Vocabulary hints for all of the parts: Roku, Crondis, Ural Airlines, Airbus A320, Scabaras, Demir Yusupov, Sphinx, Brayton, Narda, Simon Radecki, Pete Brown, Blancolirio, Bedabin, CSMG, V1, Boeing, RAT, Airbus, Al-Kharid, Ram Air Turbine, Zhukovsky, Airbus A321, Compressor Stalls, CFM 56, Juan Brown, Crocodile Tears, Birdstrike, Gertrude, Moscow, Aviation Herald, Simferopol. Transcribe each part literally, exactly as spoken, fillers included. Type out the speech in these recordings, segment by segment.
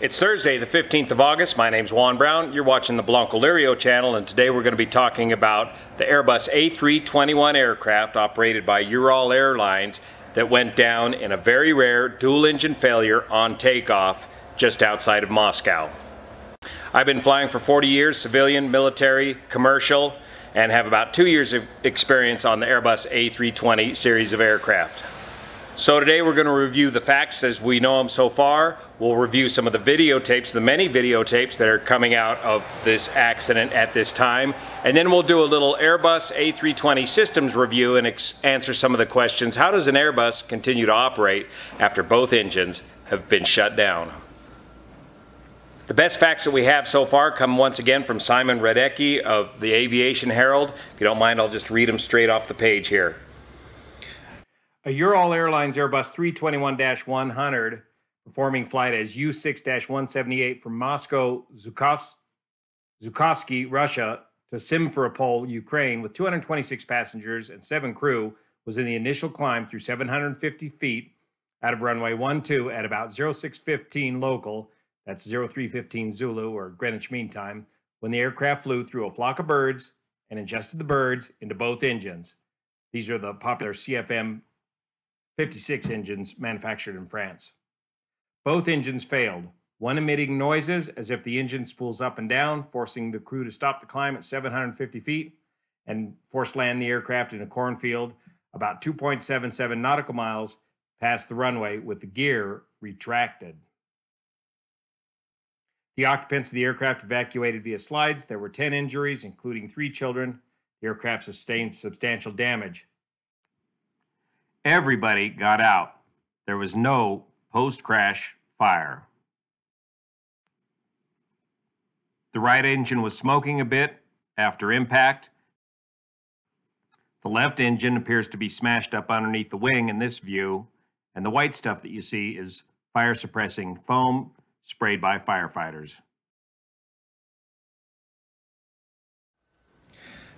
It's Thursday, the fifteenth of August. My name's Juan Brown. You're watching the Blancolirio channel, and today we're going to be talking about the Airbus A three twenty-one aircraft operated by Ural Airlines that went down in a very rare dual-engine failure on takeoff just outside of Moscow. I've been flying for forty years, civilian, military, commercial, and have about two years of experience on the Airbus A three twenty series of aircraft. So today we're going to review the facts as we know them so far. We'll review some of the videotapes, the many videotapes that are coming out of this accident at this time. And then we'll do a little Airbus A three twenty systems review and ex answer some of the questions. How does an Airbus continue to operate after both engines have been shut down? The best facts that we have so far come once again from Simon Radecki of the Aviation Herald. If you don't mind, I'll just read them straight off the page here. A Ural Airlines Airbus three twenty-one dash one hundred performing flight as U six dash one seventy-eight from Moscow, Zhukovsky, Russia to Simferopol, Ukraine with two hundred twenty-six passengers and seven crew was in the initial climb through seven hundred fifty feet out of runway one two at about zero six fifteen local, that's zero three fifteen Zulu or Greenwich Mean Time, when the aircraft flew through a flock of birds and ingested the birds into both engines. These are the popular C F M fifty-six engines manufactured in France. Both engines failed, one emitting noises as if the engine spools up and down, forcing the crew to stop the climb at seven hundred fifty feet and force land the aircraft in a cornfield about two point seven seven nautical miles past the runway with the gear retracted. The occupants of the aircraft evacuated via slides. There were ten injuries, including three children. The aircraft sustained substantial damage. Everybody got out. There was no post-crash fire. The right engine was smoking a bit after impact. The left engine appears to be smashed up underneath the wing in this view, and the white stuff that you see is fire-suppressing foam sprayed by firefighters.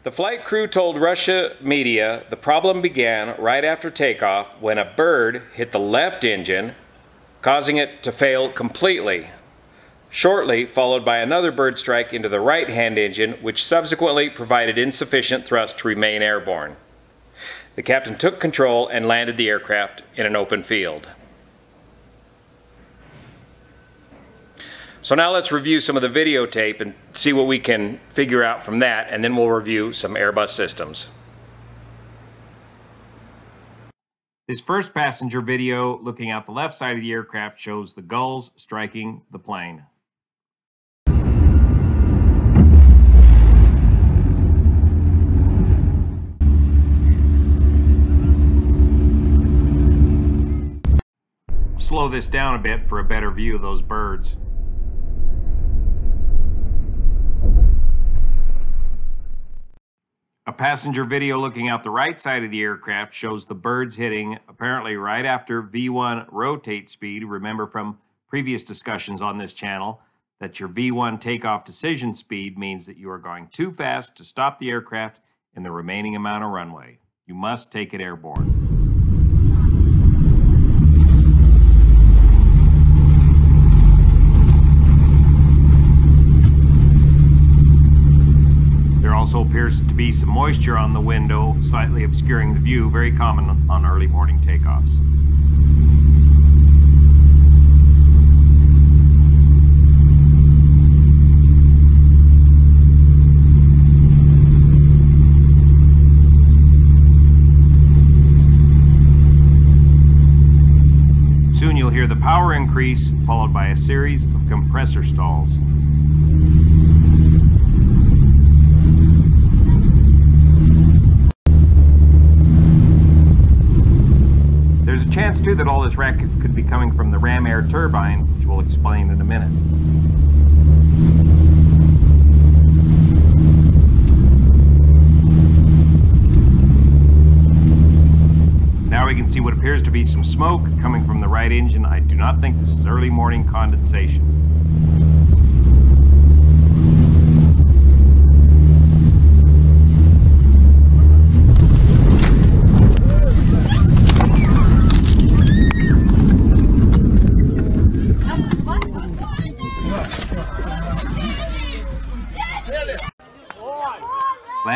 The flight crew told Russia media the problem began right after takeoff when a bird hit the left engine, causing it to fail completely, shortly followed by another bird strike into the right-hand engine, which subsequently provided insufficient thrust to remain airborne. The captain took control and landed the aircraft in an open field. So now let's review some of the videotape and see what we can figure out from that, and then we'll review some Airbus systems. This first passenger video looking out the left side of the aircraft shows the gulls striking the plane. Slow this down a bit for a better view of those birds. A passenger video looking out the right side of the aircraft shows the birds hitting, apparently right after V one rotate speed. Remember from previous discussions on this channel that your V one takeoff decision speed means that you are going too fast to stop the aircraft in the remaining amount of runway. You must take it airborne. Also appears to be some moisture on the window, slightly obscuring the view, very common on early morning takeoffs. Soon you'll hear the power increase, followed by a series of compressor stalls. Chance too that all this racket could be coming from the ram air turbine, which we'll explain in a minute. Now we can see what appears to be some smoke coming from the right engine. I do not think this is early morning condensation.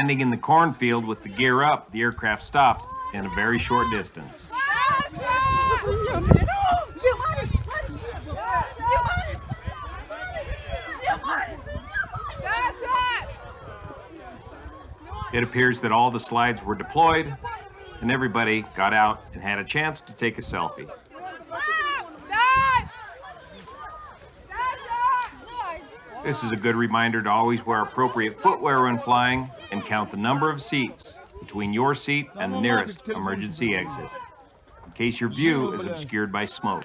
landing in the cornfield with the gear up, the aircraft stopped in a very short distance. It appears that all the slides were deployed and everybody got out and had a chance to take a selfie. This is a good reminder to always wear appropriate footwear when flying and count the number of seats between your seat and the nearest emergency exit, in case your view is obscured by smoke.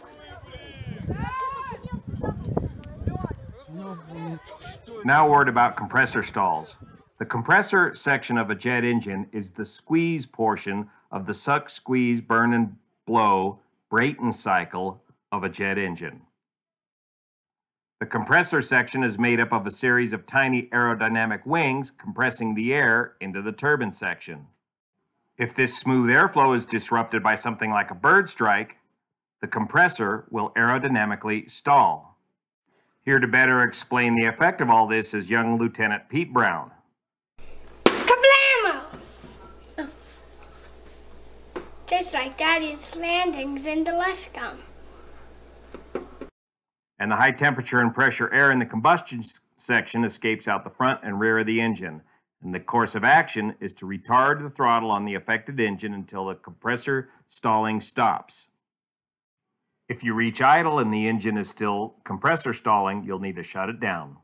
Now a word about compressor stalls. The compressor section of a jet engine is the squeeze portion of the suck, squeeze, burn, and blow Brayton cycle of a jet engine. The compressor section is made up of a series of tiny aerodynamic wings compressing the air into the turbine section. If this smooth airflow is disrupted by something like a bird strike, the compressor will aerodynamically stall. Here to better explain the effect of all this is young Lieutenant Pete Brown. Kablamo! Oh. Just like Daddy's landings in Dulescum. And the high temperature and pressure air in the combustion section escapes out the front and rear of the engine. And the course of action is to retard the throttle on the affected engine until the compressor stalling stops. If you reach idle and the engine is still compressor stalling, you'll need to shut it down.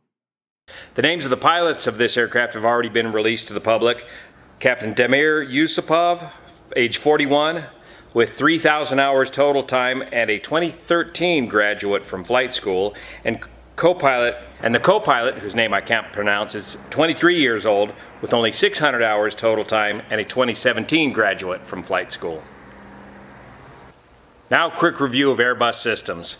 The names of the pilots of this aircraft have already been released to the public. Captain Demir Yusupov, age forty-one. With three thousand hours total time and a twenty thirteen graduate from flight school, and co-pilot, and the co-pilot, whose name I can't pronounce, is twenty-three years old with only six hundred hours total time and a twenty seventeen graduate from flight school. Now, quick review of Airbus systems.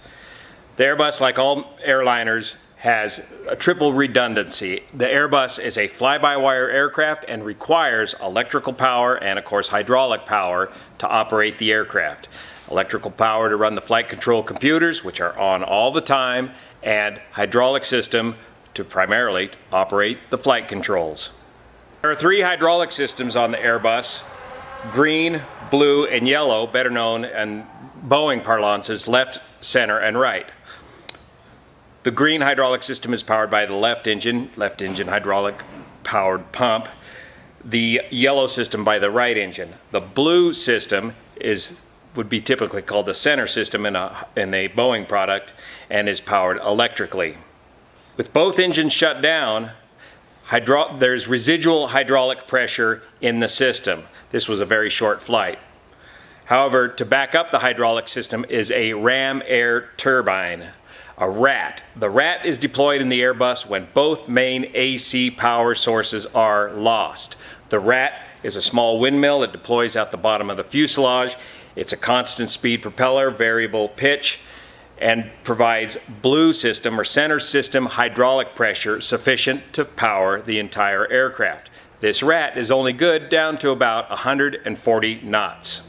The Airbus, like all airliners, has a triple redundancy. The Airbus is a fly-by-wire aircraft and requires electrical power and, of course, hydraulic power to operate the aircraft. Electrical power to run the flight control computers, which are on all the time, and hydraulic system to primarily operate the flight controls. There are three hydraulic systems on the Airbus: green, blue, and yellow, better known in Boeing parlance as left, center, and right. The green hydraulic system is powered by the left engine, left engine hydraulic powered pump. The yellow system by the right engine. The blue system is would be typically called the center system in a in a Boeing product and is powered electrically. With both engines shut down, hydro there's residual hydraulic pressure in the system. This was a very short flight. However, to back up the hydraulic system is a ram air turbine. A RAT. The RAT is deployed in the Airbus when both main A C power sources are lost. The RAT is a small windmill that deploys out the bottom of the fuselage. It's a constant speed propeller, variable pitch, and provides blue system or center system hydraulic pressure sufficient to power the entire aircraft. This RAT is only good down to about one hundred forty knots,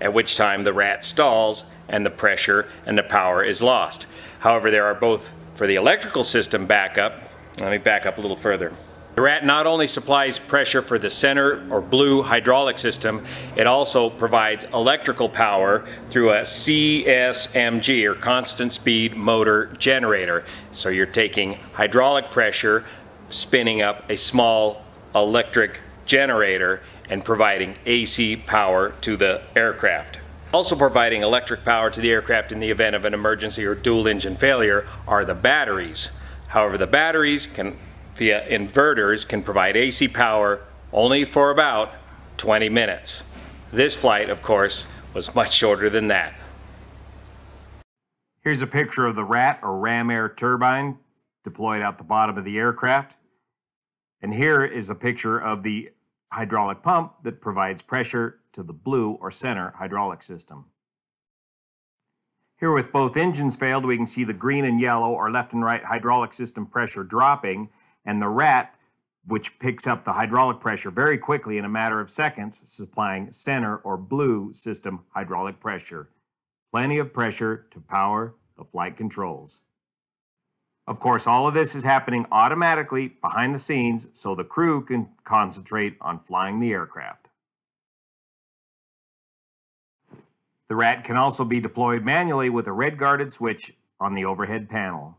at which time the RAT stalls and the pressure and the power is lost. However, there are both for the electrical system backup. Let me back up a little further. The RAT not only supplies pressure for the center or blue hydraulic system, it also provides electrical power through a C S M G or constant speed motor generator. So you're taking hydraulic pressure, spinning up a small electric generator and providing A C power to the aircraft. Also providing electric power to the aircraft in the event of an emergency or dual engine failure are the batteries. However, the batteries can, via inverters, can provide A C power only for about twenty minutes. This flight, of course, was much shorter than that. Here's a picture of the RAT or ram air turbine deployed out the bottom of the aircraft. And here is a picture of the hydraulic pump that provides pressure to the blue or center hydraulic system. Here with both engines failed, we can see the green and yellow or left and right hydraulic system pressure dropping, and the RAT, which picks up the hydraulic pressure very quickly in a matter of seconds, supplying center or blue system hydraulic pressure. Plenty of pressure to power the flight controls. Of course, all of this is happening automatically behind the scenes so the crew can concentrate on flying the aircraft. The R A T can also be deployed manually with a red guarded switch on the overhead panel.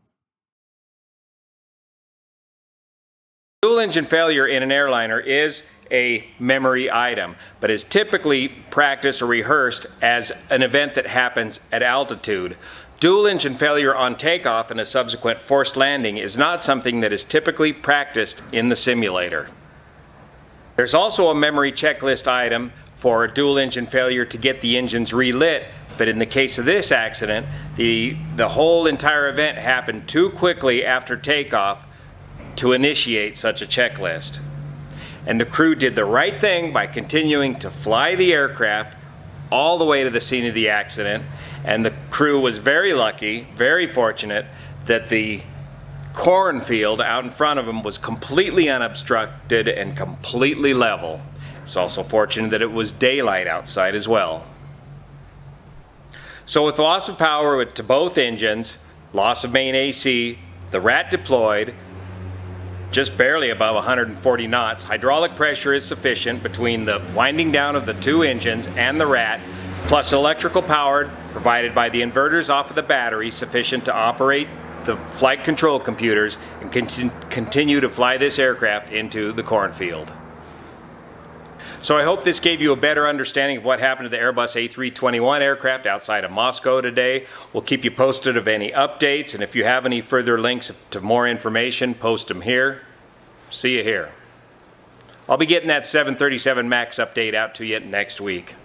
Dual engine failure in an airliner is a memory item, but is typically practiced or rehearsed as an event that happens at altitude. Dual engine failure on takeoff and a subsequent forced landing is not something that is typically practiced in the simulator. There's also a memory checklist item for a dual engine failure to get the engines relit, but in the case of this accident, the, the whole entire event happened too quickly after takeoff to initiate such a checklist. And the crew did the right thing by continuing to fly the aircraft all the way to the scene of the accident, and the crew was very lucky, very fortunate, that the cornfield out in front of them was completely unobstructed and completely level. It's also fortunate that it was daylight outside as well. So with loss of power to both engines, loss of main A C, the R A T deployed, just barely above one hundred forty knots. Hydraulic pressure is sufficient between the winding down of the two engines and the R A T, plus electrical power provided by the inverters off of the battery sufficient to operate the flight control computers and con- continue to fly this aircraft into the cornfield. So I hope this gave you a better understanding of what happened to the Airbus A three twenty-one aircraft outside of Moscow today. We'll keep you posted of any updates, and if you have any further links to more information, post them here. See you here. I'll be getting that seven thirty-seven MAX update out to you next week.